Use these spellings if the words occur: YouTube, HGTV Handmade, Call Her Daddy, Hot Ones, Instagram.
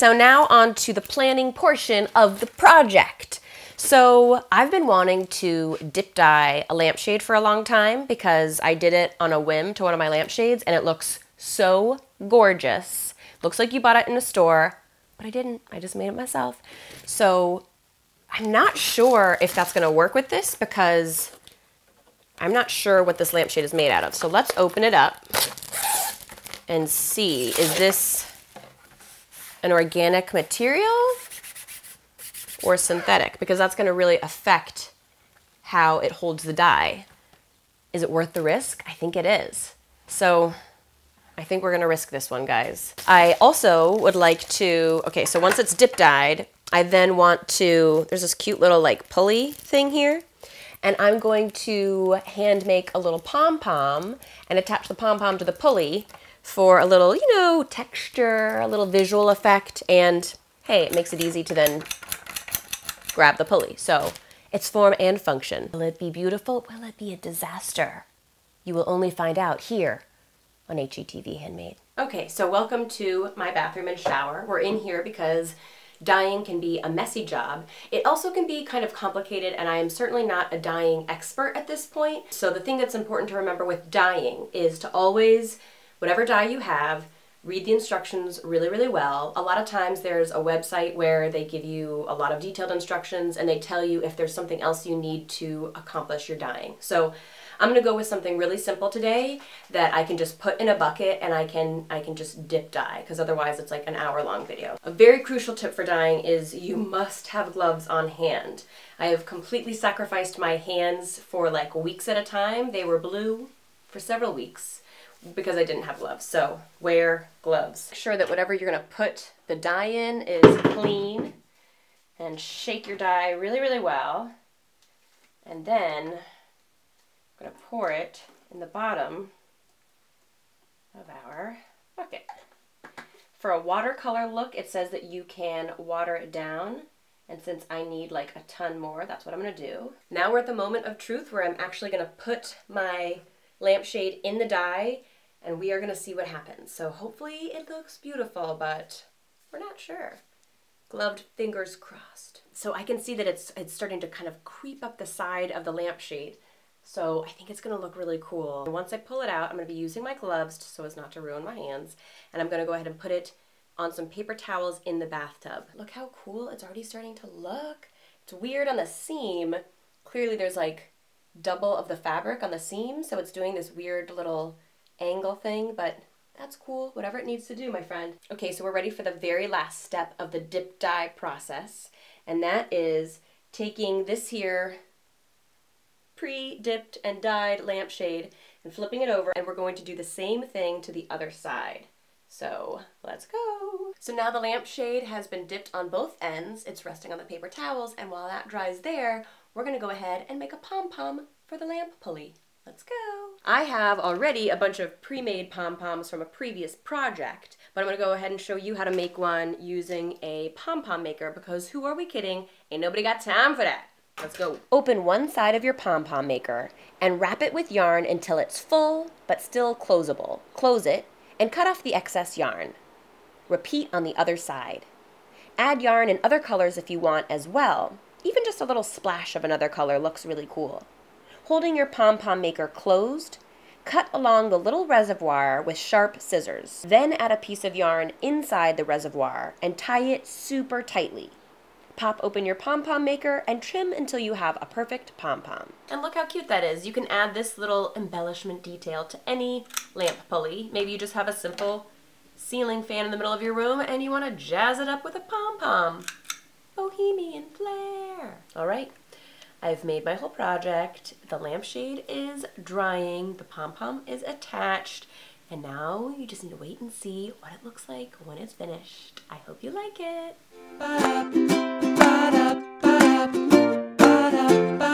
so now on to the planning portion of the project. So I've been wanting to dip dye a lampshade for a long time because I did it on a whim to one of my lampshades and it looks so gorgeous. Looks like you bought it in a store, but I didn't. I just made it myself. So I'm not sure if that's gonna work with this because I'm not sure what this lampshade is made out of. So let's open it up and see, is this an organic material or synthetic? Because that's gonna really affect how it holds the dye. Is it worth the risk? I think it is. So I think we're gonna risk this one, guys. I also would like to, okay, so once it's dip dyed, I then want to, there's this cute little like pulley thing here, and I'm going to hand make a little pom-pom and attach the pom-pom to the pulley for a little, you know, texture, a little visual effect, and hey, it makes it easy to then grab the pulley. So it's form and function. Will it be beautiful? Will it be a disaster? You will only find out here on HGTV Handmade. Okay, so welcome to my bathroom and shower. We're in here because dyeing can be a messy job. It also can be kind of complicated, and I am certainly not a dyeing expert at this point. So the thing that's important to remember with dyeing is to always, whatever dye you have, read the instructions really, really well. A lot of times there's a website where they give you a lot of detailed instructions and they tell you if there's something else you need to accomplish your dyeing. So I'm gonna go with something really simple today that I can just put in a bucket and I can just dip dye, because otherwise it's like an hour-long video. A very crucial tip for dyeing is you must have gloves on hand. I have completely sacrificed my hands for like weeks at a time. They were blue for several weeks because I didn't have gloves, so wear gloves. Make sure that whatever you're gonna put the dye in is clean, and shake your dye really, really well, and then I'm gonna pour it in the bottom of our bucket. For a watercolor look, it says that you can water it down, and since I need like a ton more, that's what I'm gonna do. Now we're at the moment of truth where I'm actually gonna put my lampshade in the dye, and we are gonna see what happens. So hopefully it looks beautiful, but we're not sure. Gloved fingers crossed. So I can see that it's starting to kind of creep up the side of the lampshade. So I think it's gonna look really cool. And once I pull it out, I'm gonna be using my gloves so as not to ruin my hands. And I'm gonna go ahead and put it on some paper towels in the bathtub. Look how cool it's already starting to look. It's weird on the seam. Clearly there's like double of the fabric on the seam, so it's doing this weird little angle thing, but that's cool, whatever it needs to do, my friend. Okay, so we're ready for the very last step of the dip dye process, and that is taking this here pre-dipped and dyed lampshade and flipping it over, and we're going to do the same thing to the other side. So let's go. So now the lampshade has been dipped on both ends, it's resting on the paper towels, and while that dries there, we're gonna go ahead and make a pom-pom for the lamp pulley. Let's go. I have already a bunch of pre-made pom-poms from a previous project, but I'm gonna go ahead and show you how to make one using a pom-pom maker, because who are we kidding? Ain't nobody got time for that. Let's go. Open one side of your pom-pom maker and wrap it with yarn until it's full but still closable. Close it and cut off the excess yarn. Repeat on the other side. Add yarn in other colors if you want as well. Even just a little splash of another color looks really cool. Holding your pom-pom maker closed, cut along the little reservoir with sharp scissors. Then add a piece of yarn inside the reservoir and tie it super tightly. Pop open your pom-pom maker and trim until you have a perfect pom-pom. And look how cute that is. You can add this little embellishment detail to any lamp pulley. Maybe you just have a simple ceiling fan in the middle of your room and you want to jazz it up with a pom-pom. Bohemian flair. All right, I've made my whole project. The lampshade is drying, the pom-pom is attached, and now you just need to wait and see what it looks like when it's finished. I hope you like it.